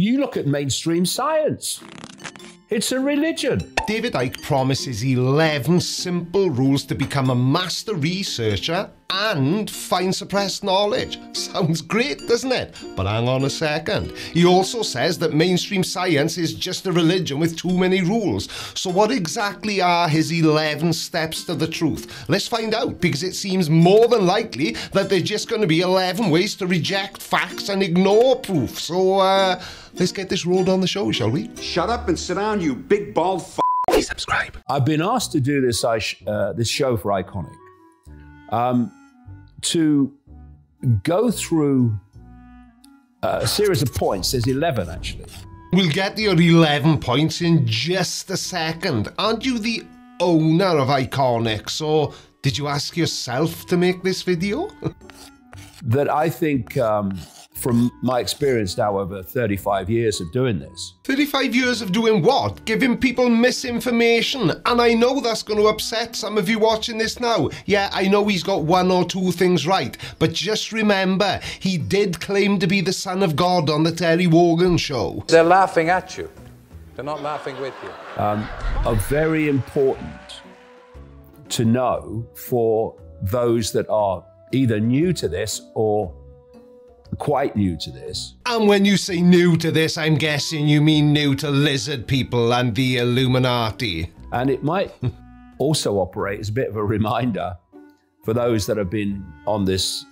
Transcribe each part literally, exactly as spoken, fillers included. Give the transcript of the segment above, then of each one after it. you look at mainstream science. It's a religion. David Icke promises eleven simple rules to become a master researcher and find suppressed knowledge. Sounds great, doesn't it? But hang on a second. He also says that mainstream science is just a religion with too many rules. So what exactly are his eleven steps to the truth? Let's find out, because it seems more than likely that there's just going to be eleven ways to reject facts and ignore proof. So, uh, let's get this rolled on the show, shall we? Shut up and sit down, you big bald f***. Please subscribe. I've been asked to do this, I sh uh, this show for Ickonic. Um, to go through a series of points. There's eleven, actually. We'll get your eleven points in just a second. Aren't you the owner of Ickonic? So did you ask yourself to make this video? That I think, um, from my experience now over thirty-five years of doing this. thirty-five years of doing what? Giving people misinformation. And I know that's going to upset some of you watching this now. Yeah, I know he's got one or two things right, but just remember, he did claim to be the son of God on the Terry Wogan show. They're laughing at you. They're not laughing with you. Um, are very important to know for those that are either new to this or quite new to this. And when you say new to this, I'm guessing you mean new to lizard people and the Illuminati. And it might also operate as a bit of a reminder for those that have been on this,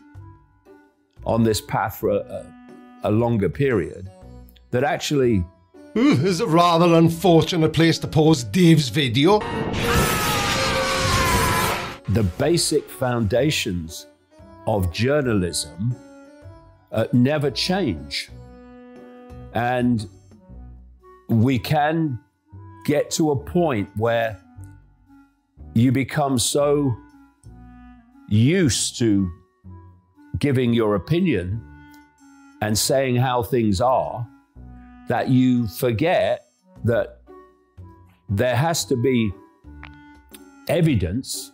on this path for a, a longer period, that actually... Ooh, this is a rather unfortunate place to pause Dave's video. The basic foundations of journalism Uh, never change, and we can get to a point where you become so used to giving your opinion and saying how things are that you forget that there has to be evidence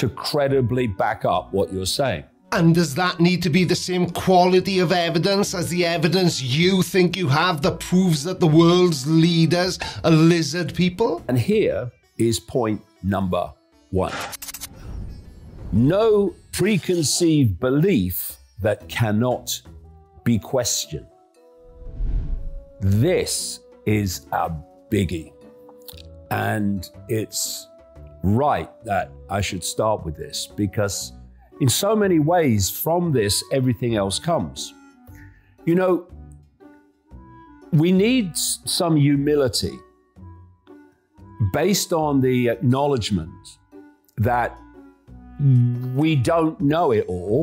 to credibly back up what you're saying. And does that need to be the same quality of evidence as the evidence you think you have that proves that the world's leaders are lizard people? And here is point number one. No preconceived belief that cannot be questioned. This is a biggie. And it's right that I should start with this, because in so many ways, from this, everything else comes. You know, we need some humility based on the acknowledgement that we don't know it all,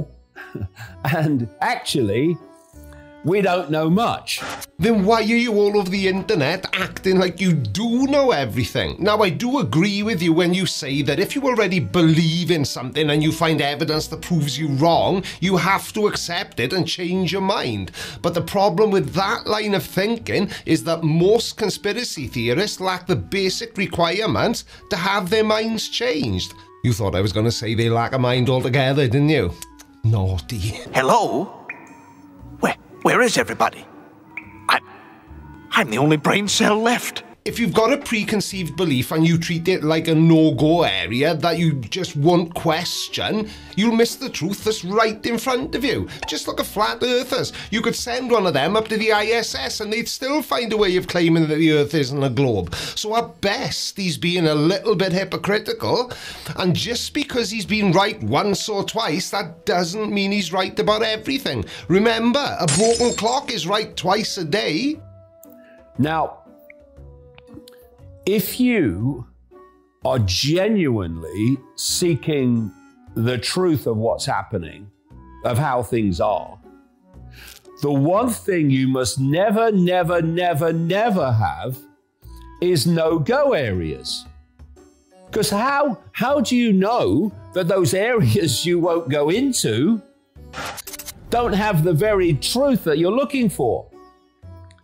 and actually, we don't know much. Then why are you all over the internet acting like you do know everything? Now, I do agree with you when you say that if you already believe in something and you find evidence that proves you wrong, you have to accept it and change your mind. But the problem with that line of thinking is that most conspiracy theorists lack the basic requirements to have their minds changed. You thought I was going to say they lack a mind altogether, didn't you? Naughty. Hello? Where is everybody? I'm, I'm the only brain cell left. If you've got a preconceived belief and you treat it like a no-go area that you just won't question, you'll miss the truth that's right in front of you. Just look at flat earthers. You could send one of them up to the I S S and they'd still find a way of claiming that the earth isn't a globe. So at best, he's being a little bit hypocritical. And just because he's been right once or twice, that doesn't mean he's right about everything. Remember, a broken clock is right twice a day. Now, if you are genuinely seeking the truth of what's happening, of how things are, the one thing you must never, never, never, never have is no-go areas. Because how, how do you know that those areas you won't go into don't have the very truth that you're looking for?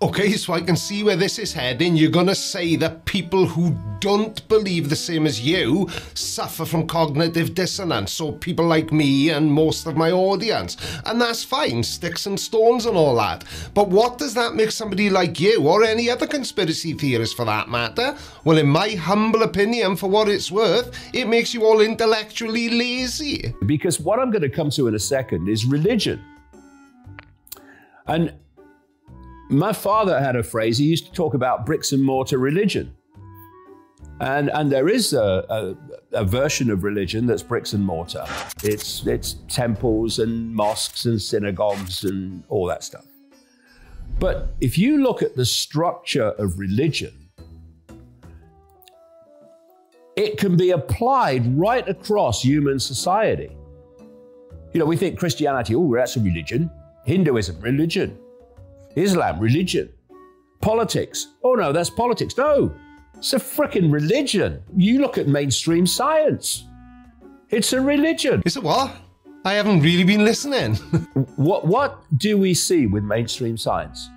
Okay, so I can see where this is heading. You're gonna say that people who don't believe the same as you suffer from cognitive dissonance, so people like me and most of my audience. And that's fine, sticks and stones and all that. But what does that make somebody like you, or any other conspiracy theorist for that matter? Well, in my humble opinion, for what it's worth, it makes you all intellectually lazy. Because what I'm gonna come to in a second is religion. And my father had a phrase, he used to talk about bricks and mortar religion. And, and there is a, a, a version of religion that's bricks and mortar. It's, it's temples and mosques and synagogues and all that stuff. But if you look at the structure of religion, it can be applied right across human society. You know, we think Christianity, oh, that's a religion. Hinduism, religion. Islam, religion. Politics, oh no, that's politics. No, it's a frickin' religion. You look at mainstream science, it's a religion. Is it what? I haven't really been listening. what, what do we see with mainstream science?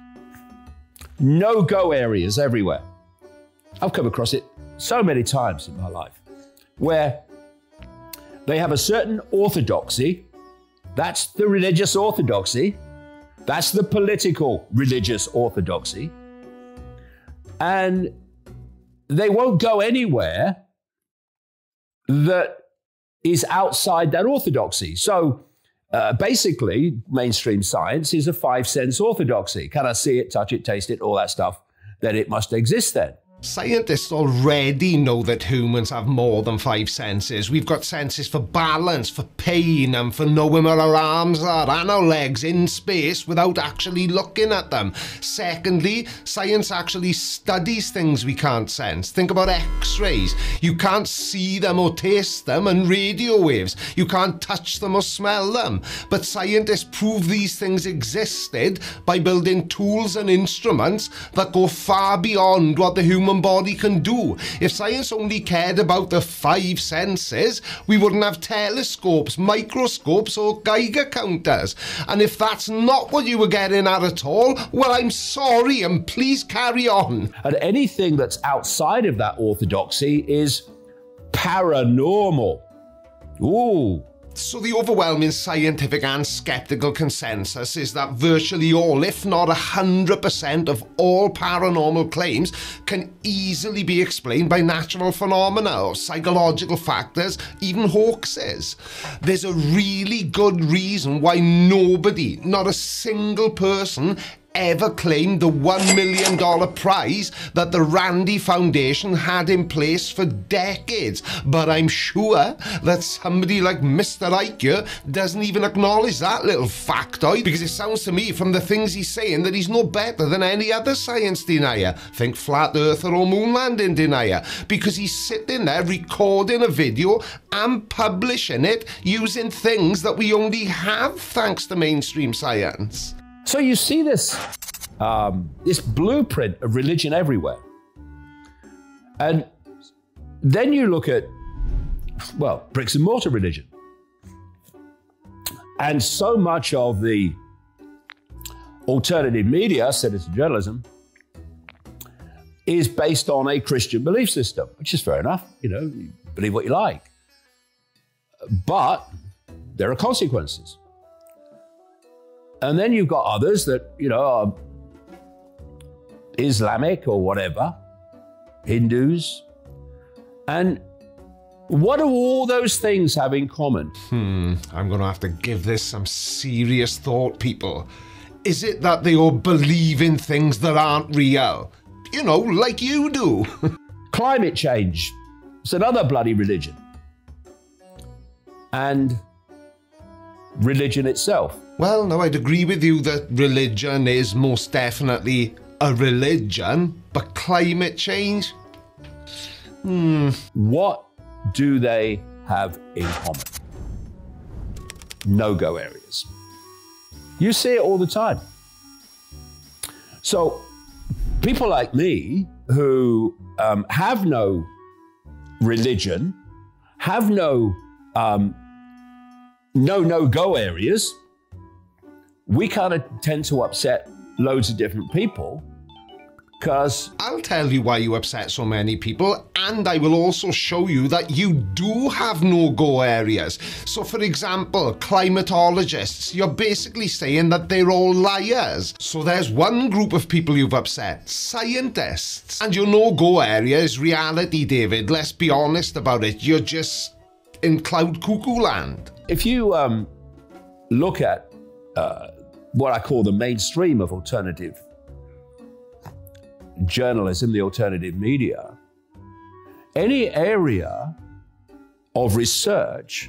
No-go areas everywhere. I've come across it so many times in my life, where they have a certain orthodoxy. That's the religious orthodoxy. That's the political religious orthodoxy. And they won't go anywhere that is outside that orthodoxy. So uh, basically, mainstream science is a five-sense orthodoxy. Can I see it, touch it, taste it, all that stuff? Then it must exist then. Scientists already know that humans have more than five senses. We've got senses for balance, for pain, and for knowing where our arms are and our legs in space without actually looking at them. Secondly, science actually studies things we can't sense. Think about X-rays. You can't see them or taste them, and radio waves. You can't touch them or smell them. But scientists prove these things existed by building tools and instruments that go far beyond what the human body can do. If science only cared about the five senses, we wouldn't have telescopes, microscopes, or Geiger counters. And if that's not what you were getting at at all, well, I'm sorry, and please carry on. And anything that's outside of that orthodoxy is paranormal. Ooh. So the overwhelming scientific and skeptical consensus is that virtually all, if not one hundred percent of all paranormal claims can easily be explained by natural phenomena or psychological factors, even hoaxes. There's a really good reason why nobody, not a single person, ever claimed the one million dollar prize that the Randy Foundation had in place for decades. But I'm sure that somebody like Mister Icke doesn't even acknowledge that little factoid, because it sounds to me from the things he's saying that he's no better than any other science denier. Think flat earther or moon landing denier, because he's sitting there recording a video and publishing it using things that we only have thanks to mainstream science. So you see this, um, this blueprint of religion everywhere. And then you look at, well, bricks and mortar religion. And so much of the alternative media, citizen journalism, is based on a Christian belief system, which is fair enough, you know, you believe what you like. But there are consequences. And then you've got others that, you know, are Islamic or whatever, Hindus. And what do all those things have in common? Hmm, I'm going to have to give this some serious thought, people. Is it that they all believe in things that aren't real? You know, like you do. Climate change. It's another bloody religion. And religion itself. Well, no, I'd agree with you that religion is most definitely a religion, but climate change? Hmm. What do they have in common? No-go areas. You see it all the time. So people like me who um, have no religion, have no um, no-no-go areas, we kind of tend to upset loads of different people Cause I'll tell you why you upset so many people, and I will also show you that you do have no-go areas. So for example, climatologists, you're basically saying that they're all liars. So there's one group of people you've upset, scientists. And your no-go area is reality, David. Let's be honest about it. You're just in cloud cuckoo land. If you um, look at uh, what I call the mainstream of alternative journalism, the alternative media, any area of research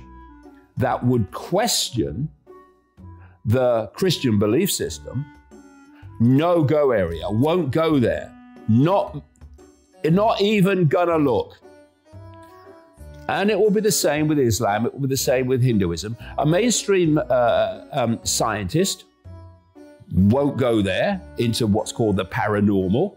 that would question the Christian belief system, no-go area, won't go there, not, not even gonna look. And it will be the same with Islam, it will be the same with Hinduism. A mainstream uh, um, scientist won't go there into what's called the paranormal.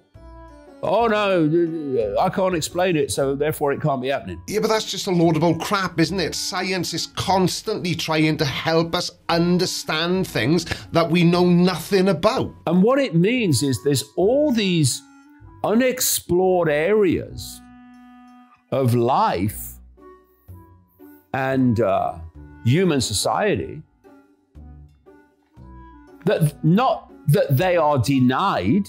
Oh no, I can't explain it, so therefore it can't be happening. Yeah, but that's just a load of old crap, isn't it? Science is constantly trying to help us understand things that we know nothing about. And what it means is there's all these unexplored areas of life and uh, human society that not that they are denied,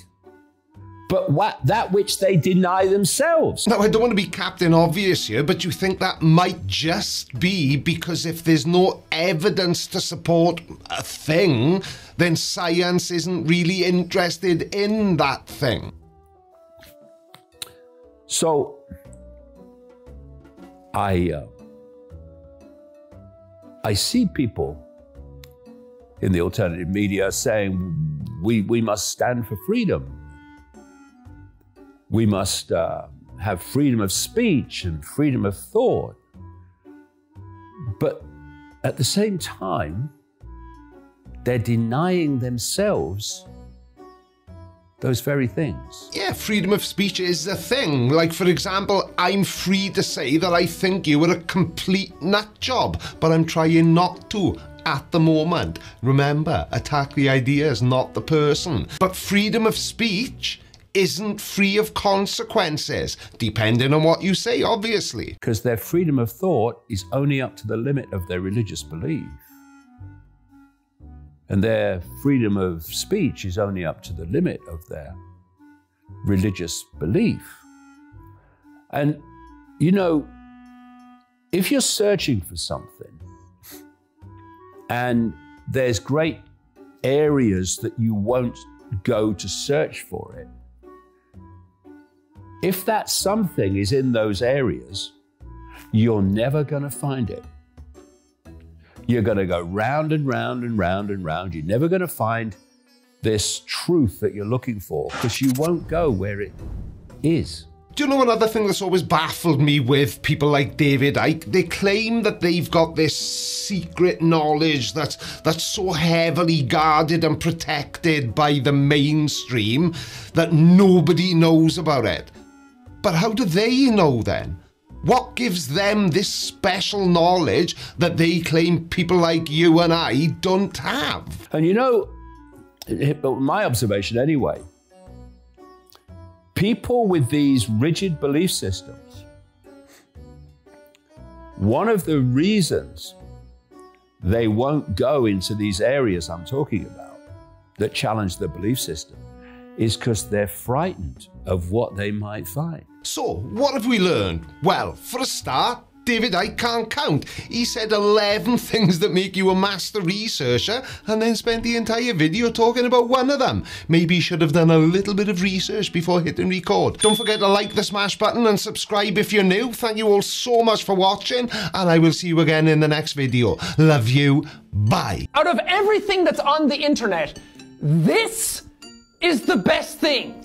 but what, that which they deny themselves. Now, I don't want to be Captain Obvious here, but you think that might just be because if there's no evidence to support a thing, then science isn't really interested in that thing. So, I, uh, I see people in the alternative media saying, we, we must stand for freedom. We must uh, have freedom of speech and freedom of thought. But at the same time, they're denying themselves those very things. Yeah, freedom of speech is a thing. Like, for example, I'm free to say that I think you are a complete nut job, but I'm trying not to at the moment. Remember, attack the ideas, not the person. But freedom of speech isn't free of consequences, depending on what you say, obviously. Because their freedom of thought is only up to the limit of their religious belief. And their freedom of speech is only up to the limit of their religious belief. And, you know, if you're searching for something and there's great areas that you won't go to search for it, if that something is in those areas, you're never going to find it. You're going to go round and round and round and round. You're never going to find this truth that you're looking for because you won't go where it is. Do you know another thing that's always baffled me with people like David Icke? They claim that they've got this secret knowledge that's, that's so heavily guarded and protected by the mainstream that nobody knows about it. But how do they know then? What gives them this special knowledge that they claim people like you and I don't have? And you know, my observation anyway, people with these rigid belief systems, one of the reasons they won't go into these areas I'm talking about that challenge the belief system is because they're frightened of what they might find. So, what have we learned? Well, for a start, David Icke can't count. He said eleven things that make you a master researcher and then spent the entire video talking about one of them. Maybe he should have done a little bit of research before hitting record. Don't forget to like the smash button and subscribe if you're new. Thank you all so much for watching and I will see you again in the next video. Love you. Bye. Out of everything that's on the internet, this is the best thing.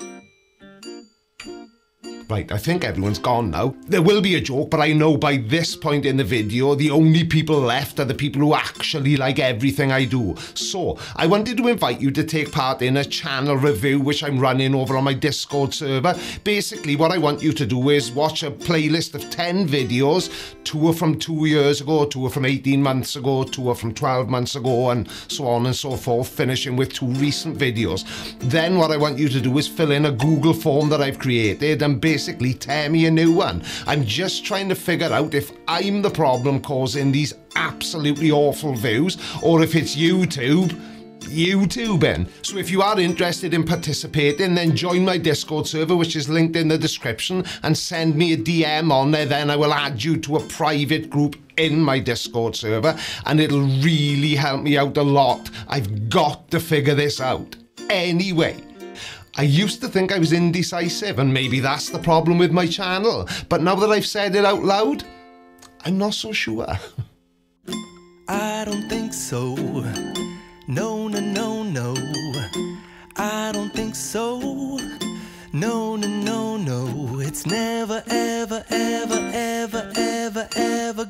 Right, I think everyone's gone now. There will be a joke, but I know by this point in the video, the only people left are the people who actually like everything I do. So, I wanted to invite you to take part in a channel review, which I'm running over on my Discord server. Basically, what I want you to do is watch a playlist of ten videos. Two are from two years ago, two are from eighteen months ago, two are from twelve months ago, and so on and so forth, finishing with two recent videos. Then what I want you to do is fill in a Google form that I've created and basically tear me a new one. I'm just trying to figure out if I'm the problem causing these absolutely awful views, or if it's YouTube YouTubing. So if you are interested in participating, then join my Discord server, which is linked in the description, and send me a D M on there. Then I will add you to a private group in my Discord server, and it'll really help me out a lot. I've got to figure this out. Anyway, I used to think I was indecisive, and maybe that's the problem with my channel. But now that I've said it out loud, I'm not so sure. I don't think so. No, no, no, no, I don't think so. No, no, no, no, it's never, ever, ever, ever, ever, ever